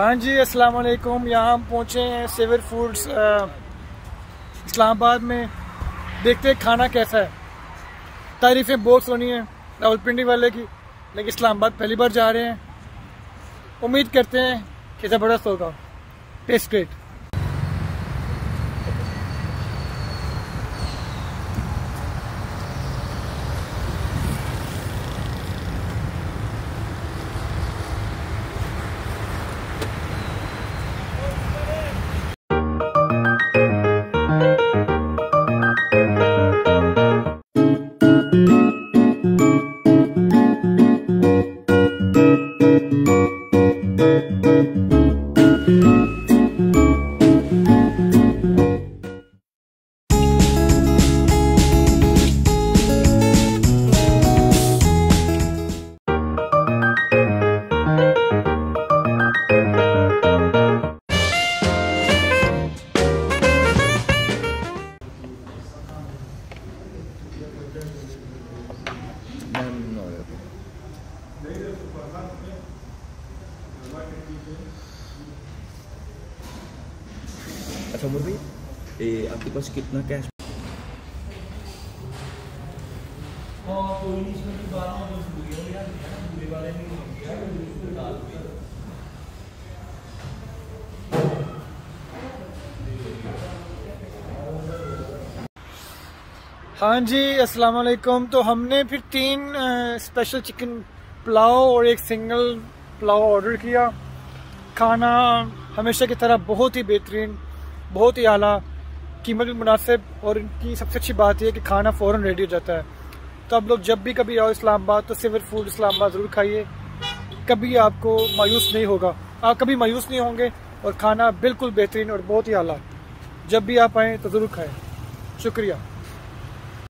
हाँ जी, अस्सलाम वालेकुम। यहाँ हम पहुँचे हैं सेवर फूड्स इस्लामाबाद में। देखते हैं खाना कैसा है। तारीफ़ें बहुत सुनी हैं रावलपिंडी वाले की, लेकिन इस्लामाबाद पहली बार जा रहे हैं। उम्मीद करते हैं कि ज़बरदस्त होगा। Taste great. अच्छा मुर्गी, आपके पास कितना कैश? हाँ जी, अस्सलाम वालेकुम। तो हमने फिर 3 स्पेशल चिकन पुलाव और 1 सिंगल पुलाव ऑर्डर किया। खाना हमेशा की तरह बहुत ही बेहतरीन, बहुत ही आला, कीमत भी मुनासिब, और इनकी सबसे अच्छी बात यह है कि खाना फ़ौरन रेडी हो जाता है। तो आप लोग जब भी कभी आओ इस्लामाबाद तो सेवर फूड इस्लामाबाद ज़रूर खाइए। कभी आपको मायूस नहीं होगा, आप कभी मायूस नहीं होंगे, और खाना बिल्कुल बेहतरीन और बहुत ही आला। जब भी आप आएँ तो ज़रूर खाएँ। शुक्रिया।